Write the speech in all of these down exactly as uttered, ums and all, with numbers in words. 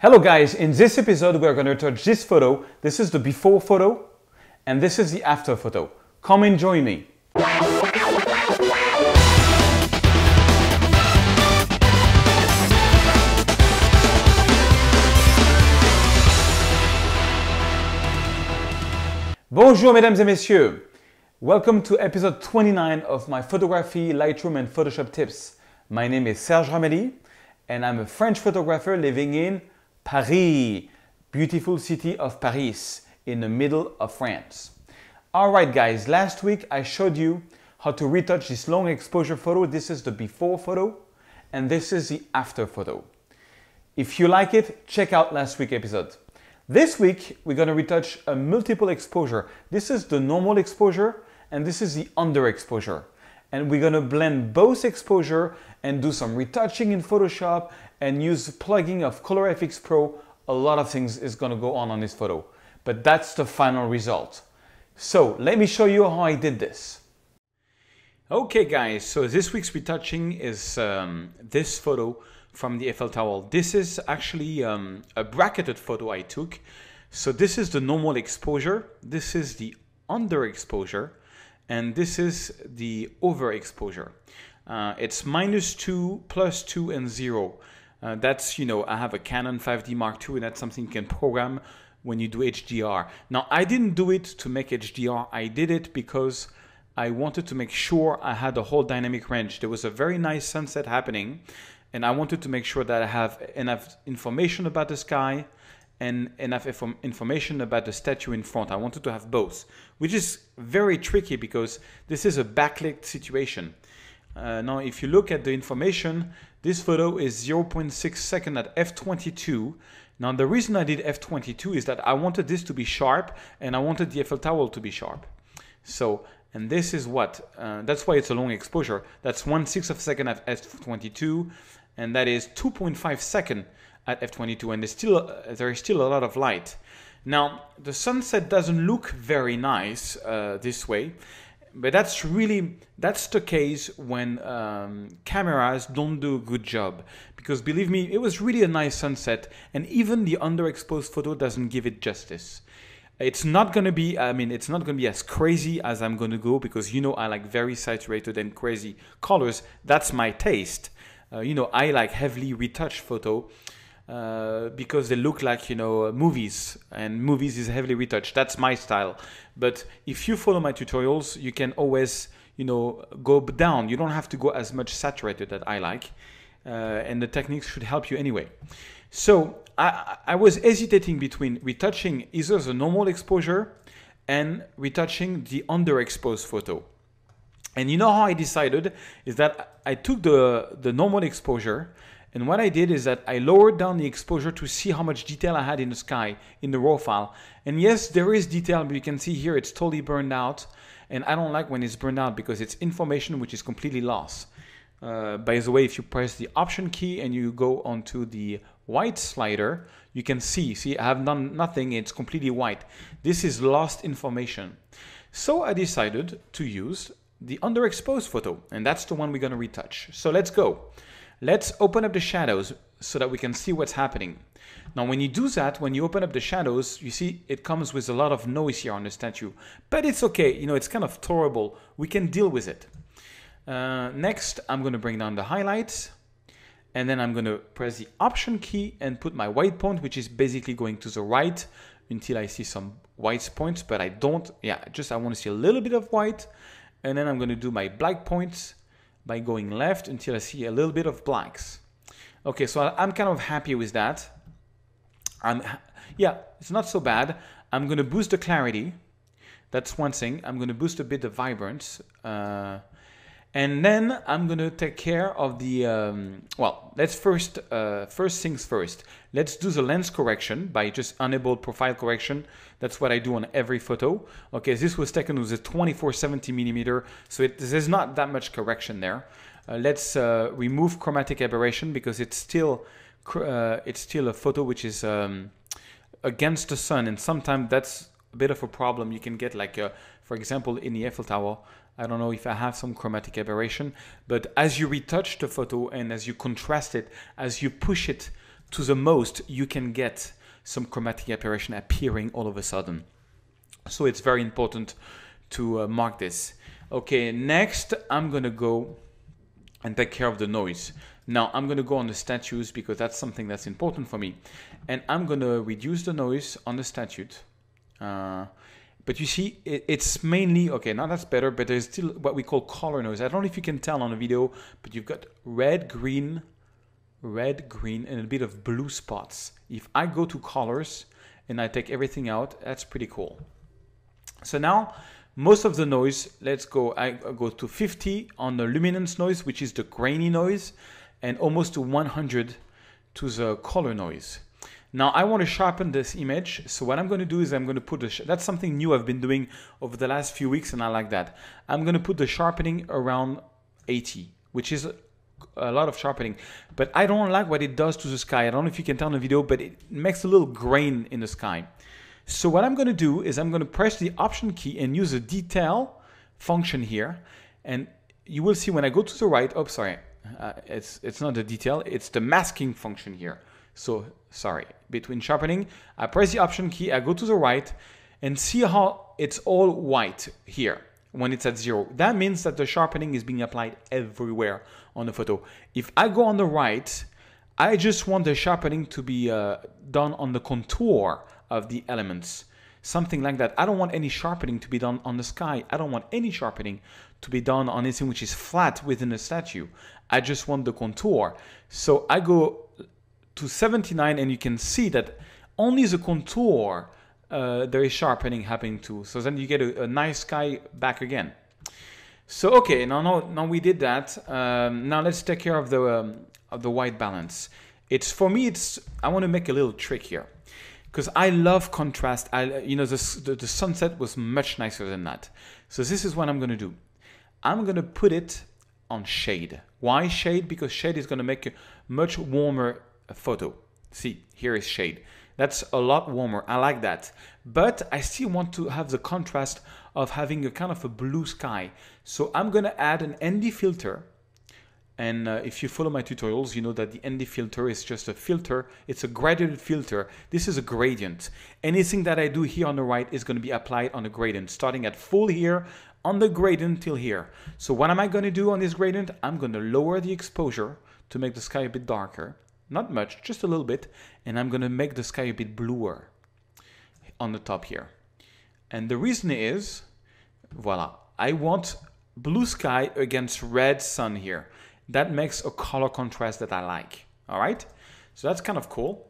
Hello guys, in this episode we are going to touch this photo. This is the before photo and this is the after photo. Come and join me. Bonjour mesdames et messieurs. Welcome to episode twenty-nine of my photography, Lightroom and Photoshop tips. My name is Serge Ramelli and I'm a French photographer living in Paris, beautiful city of Paris, in the middle of France. Alright guys, last week I showed you how to retouch this long exposure photo. This is the before photo and this is the after photo. If you like it, check out last week's episode. This week we're going to retouch a multiple exposure. This is the normal exposure and this is the underexposure. And we're going to blend both exposure and do some retouching in Photoshop and use plugging of Color Efex Pro. A lot of things is going to go on on this photo, but that's the final result. So let me show you how I did this. Okay guys, so this week's retouching is um, this photo from the Eiffel Tower. This is actually um, a bracketed photo I took. So this is the normal exposure, this is the underexposure, and this is the overexposure. Uh, it's minus two, plus two, and zero. Uh, that's, you know, I have a Canon five D Mark two, and that's something you can program when you do H D R. Now, I didn't do it to make H D R. I did it because I wanted to make sure I had a whole dynamic range. There was a very nice sunset happening, and I wanted to make sure that I have enough information about the sky and enough information about the statue in front. I wanted to have both, which is very tricky because this is a backlit situation. Uh, now, if you look at the information, this photo is zero point six seconds at f twenty-two. Now, the reason I did f twenty-two is that I wanted this to be sharp and I wanted the Eiffel Tower to be sharp. So, and this is what, uh, that's why it's a long exposure. That's one sixth of a second at f twenty-two and that is two point five seconds at f twenty-two, and there's still uh, there is still a lot of light. Now the sunset doesn't look very nice uh, this way, but that's really that's the case when um, cameras don't do a good job, because believe me, it was really a nice sunset and even the underexposed photo doesn't give it justice. It's not going to be, I mean, it's not going to be as crazy as I'm going to go, because you know I like very saturated and crazy colors. That's my taste. Uh, you know, I like heavily retouched photo. Uh, because they look like, you know, movies, and movies is heavily retouched. That's my style. But if you follow my tutorials, you can always, you know, go down. You don't have to go as much saturated that I like, uh, and the techniques should help you anyway. So I, I was hesitating between retouching either the normal exposure and retouching the underexposed photo. And you know how I decided is that I took the, the normal exposure. And what I did is that I lowered down the exposure to see how much detail I had in the sky, in the raw file. And yes, there is detail, but you can see here it's totally burned out. And I don't like when it's burned out because it's information which is completely lost. Uh, by the way, if you press the Option key and you go onto the white slider, you can see, see, I have done nothing, it's completely white. This is lost information. So I decided to use the underexposed photo, and that's the one we're going to retouch. So let's go. Let's open up the shadows so that we can see what's happening. Now, when you do that, when you open up the shadows, you see it comes with a lot of noise here on the statue. But it's okay, you know, it's kind of tolerable. We can deal with it. Uh, next, I'm going to bring down the highlights. And then I'm going to press the Option key and put my white point, which is basically going to the right until I see some white points. But I don't, yeah, just I want to see a little bit of white. And then I'm going to do my black points by going left until I see a little bit of blacks. Okay, so I'm kind of happy with that. I'm, yeah, it's not so bad. I'm gonna boost the clarity. That's one thing. I'm gonna boost a bit the vibrance. Uh, and then I'm gonna take care of the, um, well, let's first, uh, first things first. Let's do the lens correction by just enable profile correction. That's what I do on every photo. Okay, this was taken with a twenty-four seventy millimeter, so it, there's not that much correction there. Uh, let's uh, remove chromatic aberration because it's still uh, it's still a photo which is um, against the sun, and sometimes that's a bit of a problem. You can get like, a, for example, in the Eiffel Tower, I don't know if I have some chromatic aberration, but as you retouch the photo and as you contrast it, as you push it to the most you can get some chromatic aberration appearing all of a sudden. So it's very important to uh, mark this. Okay, next I'm gonna go and take care of the noise. Now I'm gonna go on the statues because that's something that's important for me. And I'm gonna reduce the noise on the statue. Uh, but you see, it, it's mainly, okay, now that's better, but there's still what we call color noise. I don't know if you can tell on the video, but you've got red, green, red, green, and a bit of blue spots. If I go to colors and I take everything out, that's pretty cool. So now, most of the noise, let's go, I go to fifty on the luminance noise, which is the grainy noise, and almost to one hundred to the color noise. Now I want to sharpen this image, so what I'm going to do is I'm going to put the, that's something new I've been doing over the last few weeks and I like that. I'm going to put the sharpening around eighty, which is a lot of sharpening, but I don't like what it does to the sky. I don't know if you can tell in the video, but it makes a little grain in the sky. So what I'm going to do is I'm going to press the option key and use the detail function here, and you will see when I go to the right, oh sorry, uh, it's, it's not the detail, it's the masking function here. So sorry, between sharpening, I press the option key, I go to the right, and see how it's all white here when it's at zero. That means that the sharpening is being applied everywhere on the photo. If I go on the right, I just want the sharpening to be uh, done on the contour of the elements, something like that. I don't want any sharpening to be done on the sky. I don't want any sharpening to be done on anything which is flat within a statue. I just want the contour. So I go to seventy-nine and you can see that only the contour uh, there is sharpening happening to. So then you get a, a nice sky back again. So okay, now, now, now we did that. Um, now let's take care of the, um, of the white balance. It's, for me, it's, I want to make a little trick here, because I love contrast. I, you know, the, the, the sunset was much nicer than that. So this is what I'm going to do. I'm going to put it on shade. Why shade? Because shade is going to make a much warmer photo. See, here is shade. That's a lot warmer. I like that. But I still want to have the contrast of having a kind of a blue sky. So I'm going to add an N D filter. And uh, if you follow my tutorials, you know that the N D filter is just a filter. It's a gradient filter. This is a gradient. Anything that I do here on the right is going to be applied on a gradient, starting at full here, on the gradient till here. So what am I going to do on this gradient? I'm going to lower the exposure to make the sky a bit darker. Not much, just a little bit. And I'm going to make the sky a bit bluer on the top here. And the reason is, voila, I want blue sky against red sun here. That makes a color contrast that I like, all right? So that's kind of cool.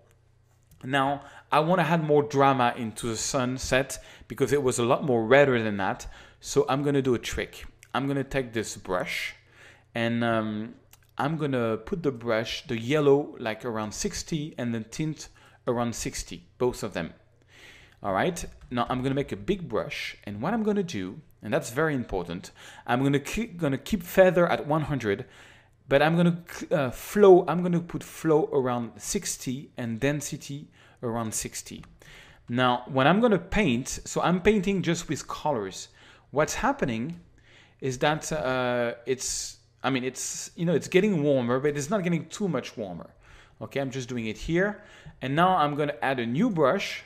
Now, I want to add more drama into the sunset because it was a lot more redder than that. So I'm going to do a trick. I'm going to take this brush and um, I'm going to put the brush, the yellow, like around sixty and the tint around sixty, both of them. All right, now I'm going to make a big brush and what I'm going to do, and that's very important, I'm going to keep, going to keep feather at one hundred. But I'm going to uh, flow, I'm going to put flow around sixty and density around sixty. Now, when I'm going to paint, so I'm painting just with colors. What's happening is that uh, it's, I mean, it's, you know, it's getting warmer, but it's not getting too much warmer. Okay, I'm just doing it here. And now I'm going to add a new brush.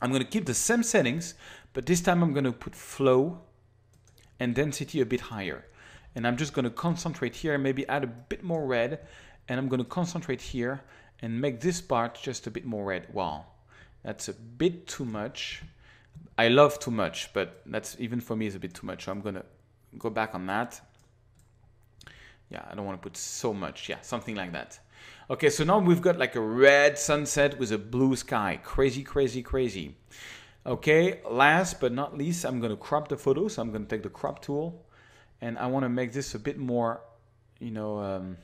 I'm going to keep the same settings, but this time I'm going to put flow and density a bit higher. And I'm just going to concentrate here, maybe add a bit more red. And I'm going to concentrate here and make this part just a bit more red. Wow, that's a bit too much. I love too much, but that's even for me is a bit too much. So I'm going to go back on that. Yeah, I don't want to put so much. Yeah, something like that. Okay, so now we've got like a red sunset with a blue sky. Crazy, crazy, crazy. Okay, last but not least, I'm going to crop the photo. So I'm going to take the crop tool. And I want to make this a bit more, you know, um,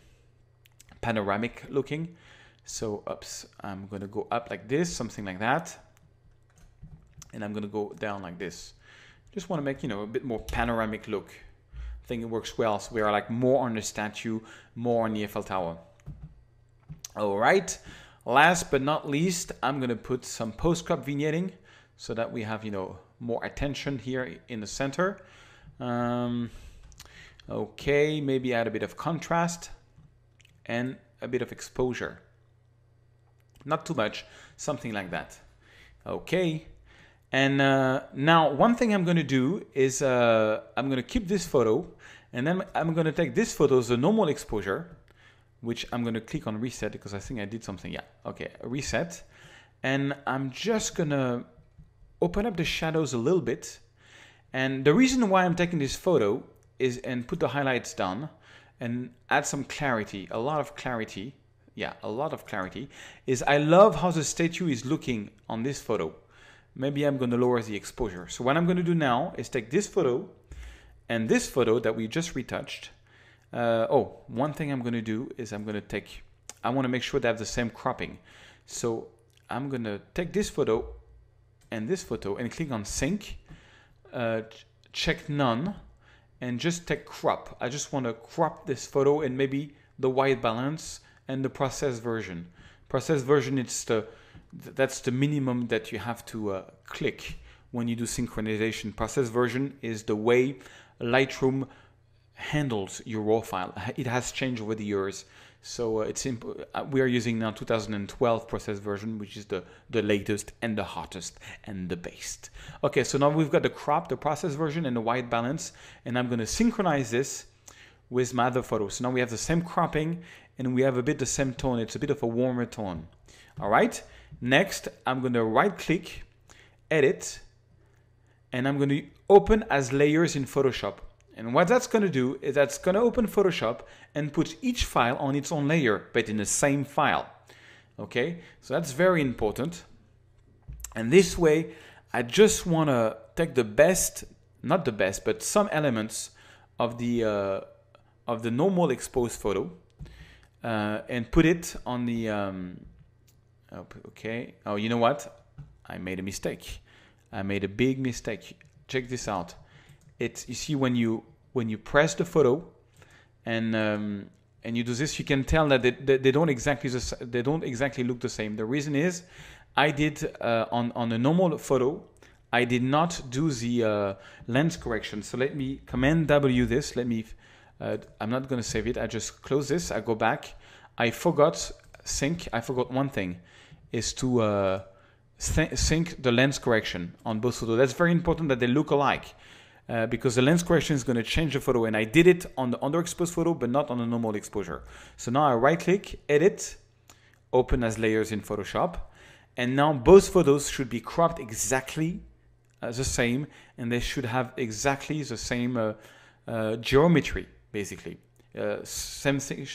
panoramic looking. So oops, I'm going to go up like this, something like that. And I'm going to go down like this. Just want to make, you know, a bit more panoramic look. I think it works well. So we are like more on the statue, more on the Eiffel Tower. All right. Last but not least, I'm going to put some post-crop vignetting so that we have, you know, more attention here in the center. Um, Okay, maybe add a bit of contrast and a bit of exposure. not too much, something like that. Okay. And uh, now one thing I'm going to do is uh, I'm going to keep this photo, and then I'm going to take this photo as a normal exposure, which I'm going to click on reset because I think I did something. Yeah. Okay. Reset. And I'm just going to open up the shadows a little bit. And the reason why I'm taking this photo is and put the highlights down and add some clarity, a lot of clarity. Yeah, a lot of clarity is I love how the statue is looking on this photo. Maybe I'm going to lower the exposure. So what I'm going to do now is take this photo and this photo that we just retouched. Uh, oh, one thing I'm going to do is I'm going to take, I want to make sure they have the same cropping. So I'm going to take this photo and this photo and click on sync. Uh, check none and just take crop. I just want to crop this photo and maybe the white balance and the processed version. Processed version, it's the that's the minimum that you have to uh, click when you do synchronization. Processed version is the way Lightroom handles your raw file. It has changed over the years, so uh, it's imp we are using now two thousand twelve processed version, which is the the latest and the hottest and the best. Okay, so now we've got the crop, the processed version, and the white balance, and I'm going to synchronize this with my other photos. So now we have the same cropping and we have a bit the same tone. It's a bit of a warmer tone. All right. Next, I'm going to right click, edit, and I'm going to open as layers in Photoshop. And what that's going to do is that's going to open Photoshop and put each file on its own layer, but in the same file. Okay. So that's very important. And this way, I just want to take the best, not the best, but some elements of the, uh, of the normal exposed photo, uh, and put it on the, um, okay. Oh, you know what? I made a mistake. I made a big mistake. Check this out. It's, you see, when you, when you press the photo and, um, and you do this, you can tell that they, they, they don't exactly, they don't exactly look the same. The reason is I did, uh, on, on a normal photo, I did not do the, uh, lens correction. So let me command W this, let me, uh, I'm not going to save it. I just close this. I go back. I forgot sync. I forgot one thing is to, uh, sync the lens correction on both photos. That's very important that they look alike. Uh, because the lens correction is going to change the photo, and I did it on the underexposed photo, but not on the normal exposure. So now I right-click, edit, open as layers in Photoshop, and now both photos should be cropped exactly uh, the same, and they should have exactly the same uh, uh, geometry, basically. Uh, same thing,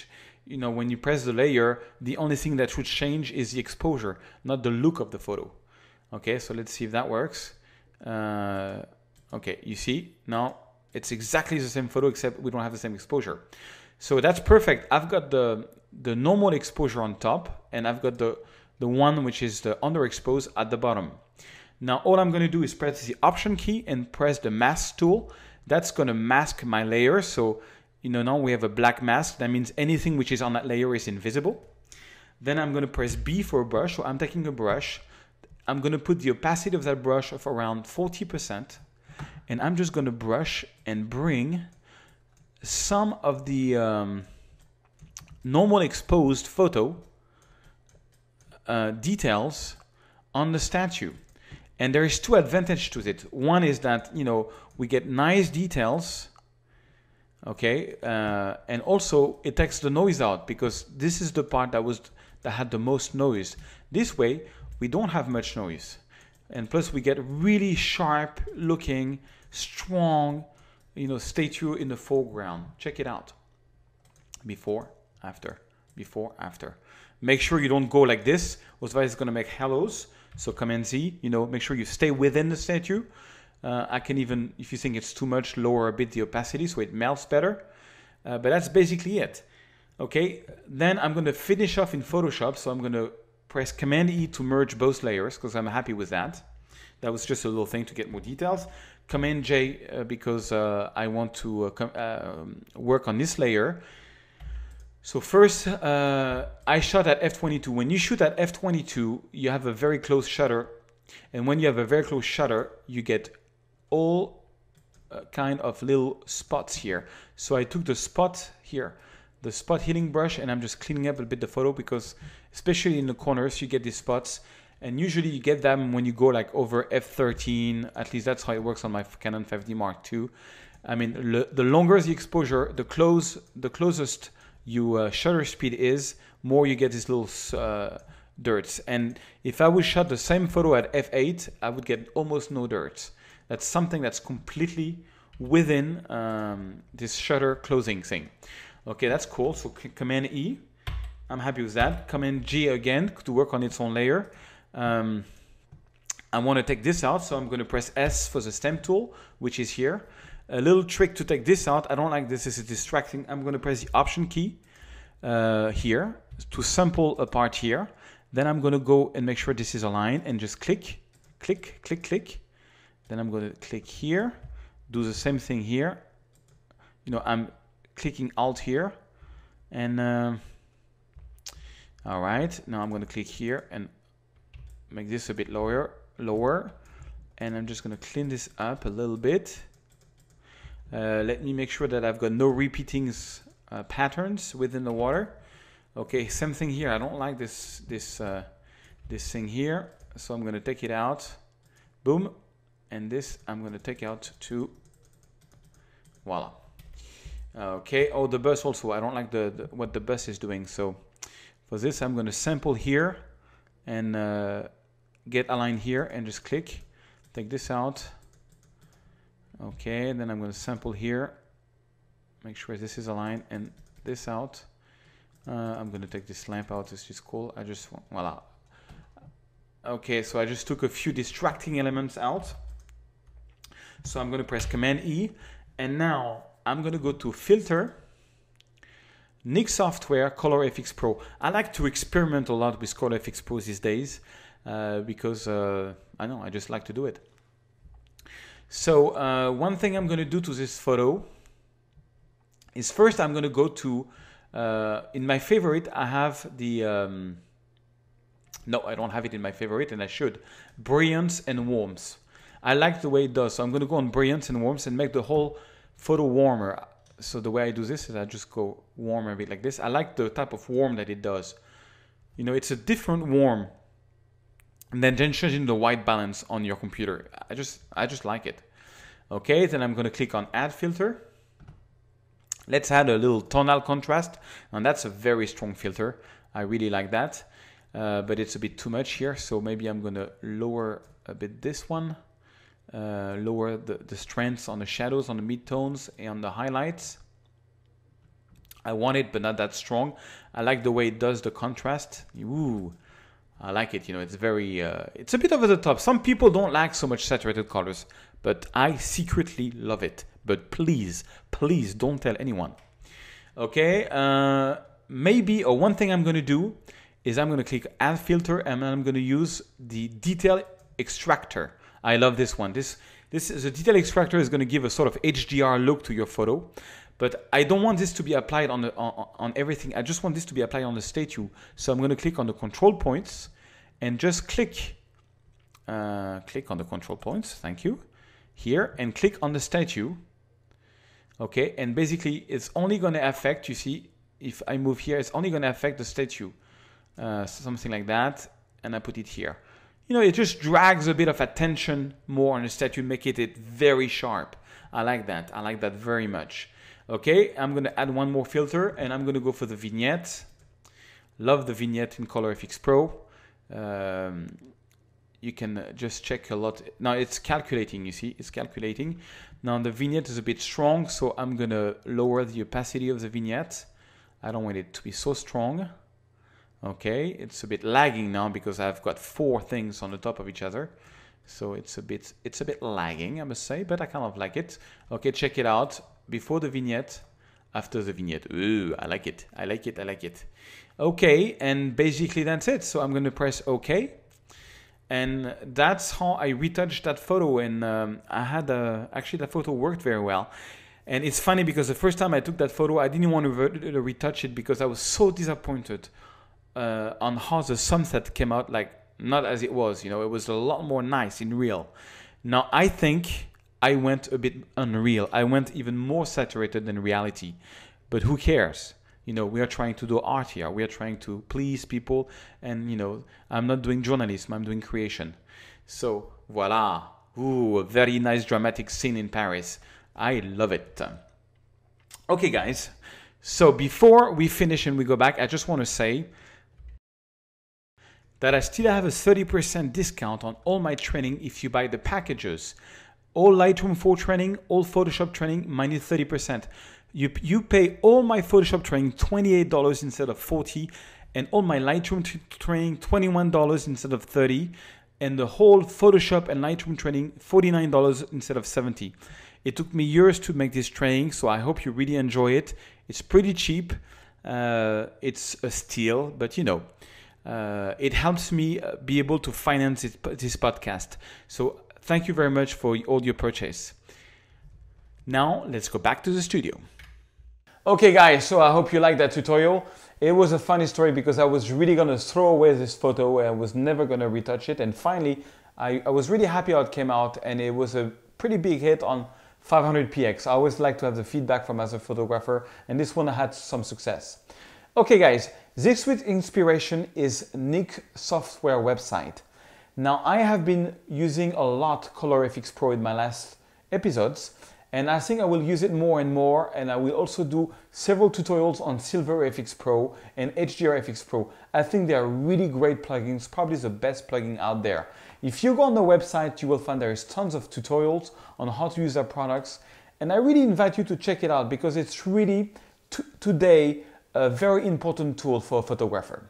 you know, when you press the layer, the only thing that should change is the exposure, not the look of the photo. Okay, so let's see if that works. Uh, Okay, you see, now it's exactly the same photo, except we don't have the same exposure. So that's perfect. I've got the the normal exposure on top, and I've got the, the one which is the underexposed at the bottom. Now, all I'm going to do is press the Option key and press the Mask tool. That's going to mask my layer. So, you know, now we have a black mask. That means anything which is on that layer is invisible. Then I'm going to press B for a brush. So I'm taking a brush. I'm going to put the opacity of that brush of around forty percent. And I'm just going to brush and bring some of the um, normal exposed photo uh, details on the statue. And there is two advantages to it. One is that, you know, we get nice details. Okay. Uh, and also it takes the noise out, because this is the part that was, that had the most noise. This way we don't have much noise. And plus we get really sharp looking, strong, you know, statue in the foreground. Check it out. Before, after, before, after. Make sure you don't go like this. Otherwise it's going to make hollows. So Command Z, you know, make sure you stay within the statue. Uh, I can even, if you think it's too much, lower a bit the opacity so it melts better. Uh, but that's basically it. Okay. Then I'm going to finish off in Photoshop. So I'm going to press Command E to merge both layers, because I'm happy with that. That was just a little thing to get more details. Command J uh, because uh, I want to uh, com uh, work on this layer. So first, uh, I shot at F twenty-two. When you shoot at F twenty-two, you have a very close shutter. And when you have a very close shutter, you get all uh, kind of little spots here. So I took the spot here the spot healing brush, and I'm just cleaning up a bit the photo, because especially in the corners you get these spots, and usually you get them when you go like over F thirteen. At least that's how it works on my Canon five D Mark two. I mean, le, the longer the exposure, the close, the closest your uh, shutter speed is, more you get these little uh, dirts. And if I would shot the same photo at F eight, I would get almost no dirts. That's something that's completely within um, this shutter closing thing. Okay, that's cool. So Command E, I'm happy with that. Command G again to work on its own layer. Um, I want to take this out, so I'm going to press S for the stem tool, which is here. A little trick to take this out. I don't like this, this is distracting. I'm going to press the Option key uh, here to sample a part here. Then I'm going to go and make sure this is aligned and just click, click, click, click. Then I'm going to click here, do the same thing here. You know, I'm clicking Alt here. And uh, all right, now I'm going to click here and make this a bit lower, lower. And I'm just going to clean this up a little bit. Uh, let me make sure that I've got no repeating uh, patterns within the water. Okay, same thing here. I don't like this this uh, this thing here, so I'm gonna take it out. Boom, and this I'm gonna take out too. Voila. Okay. Oh, the bus also. I don't like the, the what the bus is doing. So for this, I'm gonna sample here and uh, get aligned here and just click. Take this out. Okay, then I'm going to sample here, make sure this is aligned, and this out. Uh, I'm going to take this lamp out, this is cool. I just want, voila. Okay, so I just took a few distracting elements out. So I'm going to press Command E, and now I'm going to go to Filter, Nik Software, Color F X Pro. I like to experiment a lot with Color F X Pro these days, uh, because uh, I know, I just like to do it. So uh, one thing I'm going to do to this photo is first I'm going to go to, uh, in my favorite, I have the, um, no, I don't have it in my favorite, and I should, Brilliance and Warmth. I like the way it does. So I'm going to go on Brilliance and Warmth and make the whole photo warmer. So the way I do this is I just go warmer a bit like this. I like the type of warm that it does. You know, it's a different warm. And then changing the white balance on your computer. I just I just like it. Okay, then I'm going to click on Add Filter. Let's add a little tonal contrast. And that's a very strong filter. I really like that. Uh, but it's a bit too much here. So maybe I'm going to lower a bit this one. Uh, lower the, the strengths on the shadows, on the midtones, and on the highlights. I want it, but not that strong. I like the way it does the contrast. Ooh. I like it, you know, it's very, uh, it's a bit over the top. Some people don't like so much saturated colors, but I secretly love it. But please, please don't tell anyone. Okay, uh, maybe, or one thing I'm going to do is I'm going to click Add Filter, and I'm going to use the Detail Extractor. I love this one. This, this is a Detail Extractor is going to give a sort of H D R look to your photo. But I don't want this to be applied on, the, on, on everything. I just want this to be applied on the statue. So I'm going to click on the control points and just click, uh, click on the control points. Thank you. Here, and click on the statue. Okay. And basically it's only going to affect, you see, if I move here, it's only going to affect the statue. Uh, something like that. And I put it here. You know, it just drags a bit of attention more on the statue, make it, it very sharp. I like that. I like that very much. Okay, I'm going to add one more filter, and I'm going to go for the vignette. Love the vignette in Color F X Pro. Um, you can just check a lot. Now it's calculating, you see, it's calculating. Now the vignette is a bit strong, so I'm going to lower the opacity of the vignette. I don't want it to be so strong. Okay, it's a bit lagging now because I've got four things on the top of each other. So it's a bit, it's a bit lagging, I must say, but I kind of like it. Okay, check it out. Before the vignette, after the vignette. Ooh, I like it. I like it. I like it. Okay, and basically that's it. So I'm going to press OK. And that's how I retouched that photo. And um, I had a, actually that photo worked very well. And it's funny because the first time I took that photo, I didn't want to retouch it because I was so disappointed uh, on how the sunset came out, like not as it was. You know, it was a lot more nice in real. Now, I think I went a bit unreal. I went even more saturated than reality, but who cares? you know, we are trying to do art here. We are trying to please people, and you know, I'm not doing journalism, I'm doing creation. So voila, ooh, a very nice dramatic scene in Paris. I love it. Okay guys, so before we finish and we go back, I just want to say that I still have a thirty percent discount on all my training if you buy the packages. All Lightroom four training, all Photoshop training, minus thirty percent. You, you pay all my Photoshop training twenty-eight dollars instead of forty dollars, and all my Lightroom training twenty-one dollars instead of thirty dollars, and the whole Photoshop and Lightroom training forty-nine dollars instead of seventy dollars. It took me years to make this training, so I hope you really enjoy it. It's pretty cheap. Uh, it's a steal, but you know, uh, it helps me be able to finance it, this podcast. So thank you very much for all your purchase. Now let's go back to the studio. Okay guys, so I hope you liked that tutorial. It was a funny story because I was really gonna throw away this photo. I was never gonna retouch it. And finally, I, I was really happy how it came out, and it was a pretty big hit on five hundred P X. I always like to have the feedback from as a photographer, and this one had some success. Okay guys, this week's inspiration is Nik Software website. Now I have been using a lot Color Efex Pro in my last episodes, and I think I will use it more and more, and I will also do several tutorials on Silver F X Pro and H D R F X Pro. I think they are really great plugins, probably the best plugin out there. If you go on the website, you will find there is tons of tutorials on how to use their products, and I really invite you to check it out because it's really t today a very important tool for a photographer.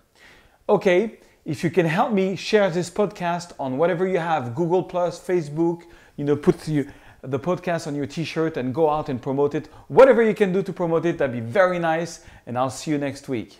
Okay, if you can help me share this podcast on whatever you have, Google plus, Facebook, you know, put you, the podcast on your t-shirt and go out and promote it. Whatever you can do to promote it, that'd be very nice, and I'll see you next week.